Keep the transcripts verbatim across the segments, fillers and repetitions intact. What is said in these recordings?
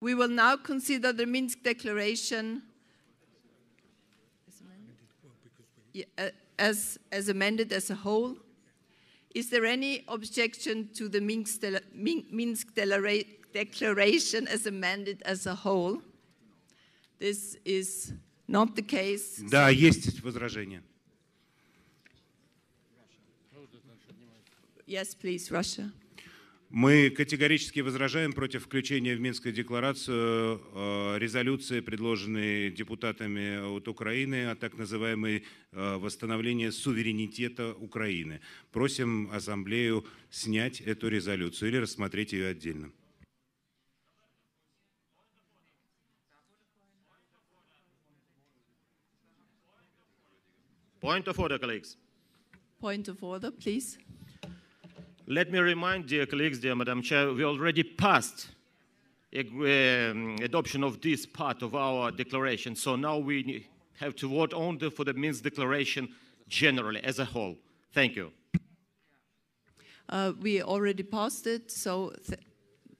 We will now consider the Minsk Declaration as, as amended as a whole. Is there any objection to the Minsk, de Minsk Declaration as amended as a whole? This is not the case. Да, есть возражения. Yes, please, Russia. Мы категорически возражаем против включения в Минскую декларацию резолюции, предложенной депутатами от Украины, о так называемой восстановлении суверенитета Украины. Просим Ассамблею снять эту резолюцию или рассмотреть ее отдельно. Point of order, colleagues. Point of order, please. Let me remind, dear colleagues, dear Madam Chair, we already passed a, um, adoption of this part of our declaration. So now we have to vote on the, for the Minsk Declaration generally, as a whole. Thank you. Uh, we already passed it, so th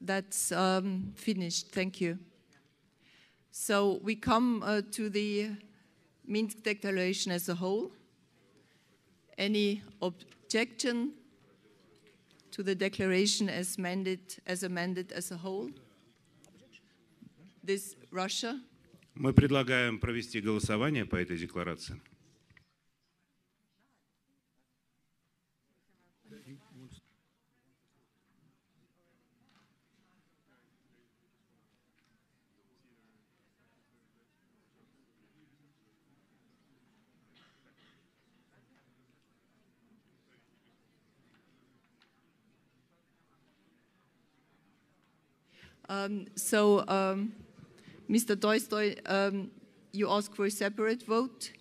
that's um, finished. Thank you. So we come uh, to the Minsk Declaration as a whole. Any objection to the declaration as amended as amended as a whole? This Russia. Мы предлагаем провести голосование по этой декларации. Um, so, um, Mister Tolstoy, um, you ask for a separate vote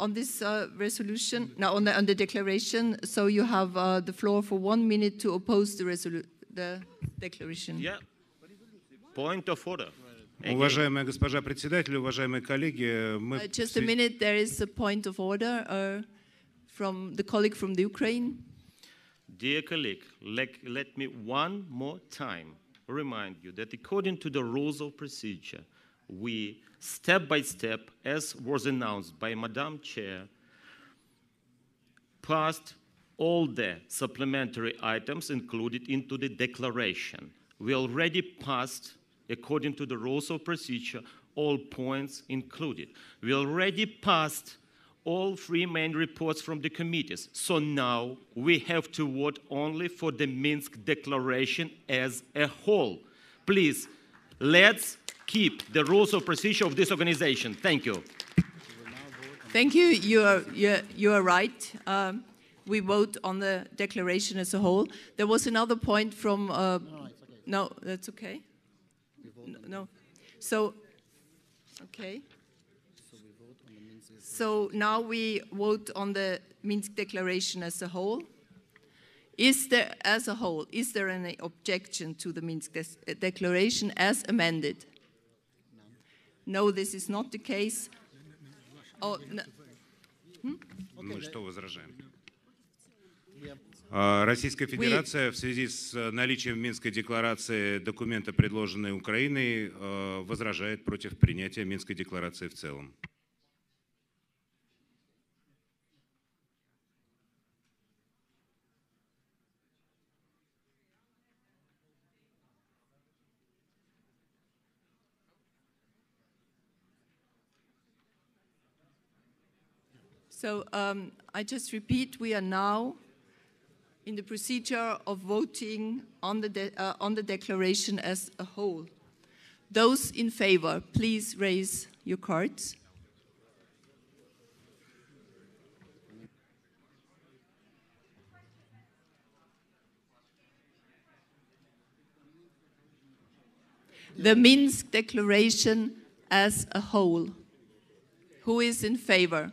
on this uh, resolution, no, on the, on the declaration. So you have uh, the floor for one minute to oppose the, resolu the declaration. Yeah. Point of order. Уважаемая госпожа председатель, уважаемые коллеги, мы. Just a minute. There is a point of order uh, from the colleague from the Ukraine. Dear colleague, let, let me one more time remind you that according to the rules of procedure, we step by step, as was announced by Madam Chair, passed all the supplementary items included into the declaration. We already passed, according to the rules of procedure, all points included. We already passed all three main reports from the committees. So now we have to vote only for the Minsk Declaration as a whole. Please, let's keep the rules of procedure of this organization. Thank you. Thank you. You are, you, you are right. Um, we vote on the declaration as a whole. There was another point from... Uh, no, it's okay. No, that's okay. No, no. So, okay. So now we vote on the Minsk Declaration as a whole. Is there, as a whole, is there any objection to the Minsk de- Declaration as amended? No, this is not the case. Oh, no. Hmm? Мы что возражаем? Российская Федерация в связи с наличием в Минской декларации документа, предложенной Украиной, возражает против принятия Минской декларации в целом. So um, I just repeat, we are now in the procedure of voting on the, de uh, on the declaration as a whole. Those in favor, please raise your cards. The Minsk Declaration as a whole. Who is in favor?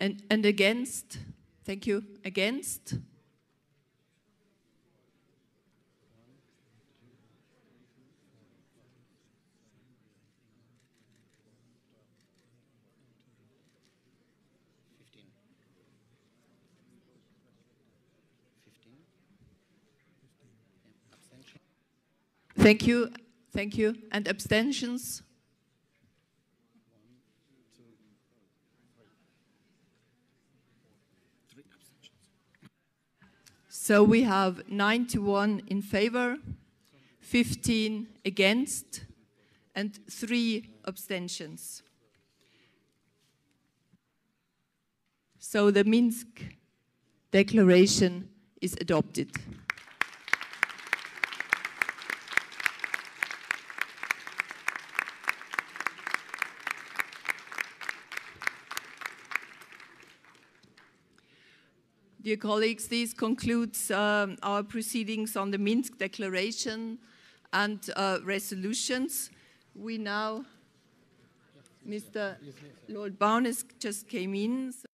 And, and against? Thank you. Against? Thank you, thank you. And abstentions? So we have ninety-one in favor, fifteen against, and three abstentions. So the Minsk Declaration is adopted. Dear colleagues, this concludes um, our proceedings on the Minsk Declaration and uh, resolutions. We now, Mister Lord Barnes just came in. So